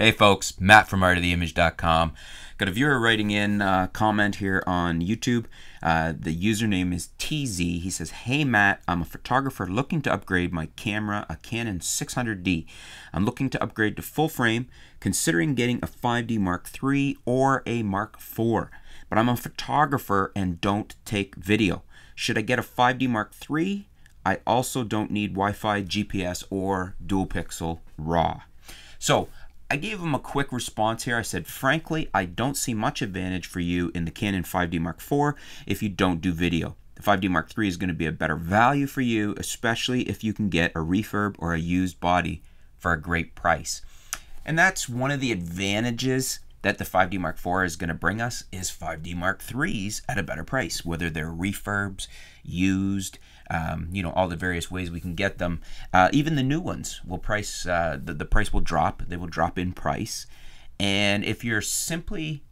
Hey folks, Matt from Art of the Image.com. Got a viewer writing in a comment here on YouTube. The username is TZ. He says, "Hey Matt, I'm a photographer looking to upgrade my camera, a Canon 600D. I'm looking to upgrade to full frame, considering getting a 5D Mark III or a Mark IV. But I'm a photographer and don't take video. Should I get a 5D Mark III? I also don't need Wi-Fi, GPS, or dual pixel RAW." So I gave him a quick response here. I said, "Frankly, I don't see much advantage for you in the Canon 5D Mark IV if you don't do video. The 5D Mark III is going to be a better value for you, especially if you can get a refurb or a used body for a great price." And that's one of the advantages that the 5D Mark IV is going to bring us is 5D Mark IIIs at a better price, whether they're refurbs, used, you know, all the various ways we can get them. Even the new ones will price, the price will drop. They will drop in price. And if you're simply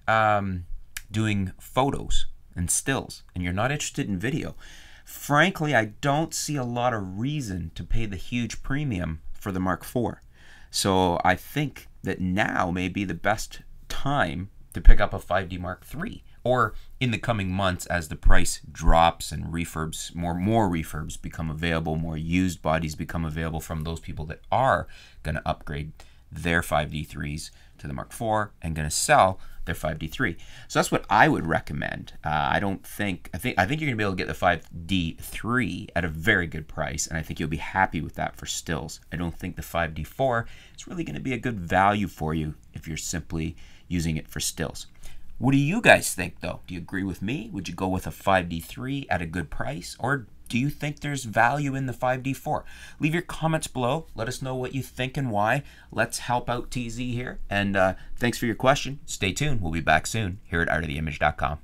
doing photos and stills and you're not interested in video, frankly, I don't see a lot of reason to pay the huge premium for the Mark IV. So I think that now may be the best time to pick up a 5D Mark III, or in the coming months as the price drops and refurbs, more refurbs become available, more used bodies become available from those people that are going to upgrade their 5D IIIs to the Mark IV and going to sell their 5D III. So that's what I would recommend. I think you're going to be able to get the 5D III at a very good price, and I think you'll be happy with that for stills. I don't think the 5D IV is really going to be a good value for you if you're simply using it for stills. What do you guys think though? Do you agree with me? Would you go with a 5D III at a good price, or do you think there's value in the 5D IV? Leave your comments below. Let us know what you think and why. Let's help out TZ here. And thanks for your question. Stay tuned. We'll be back soon here at artoftheimage.com.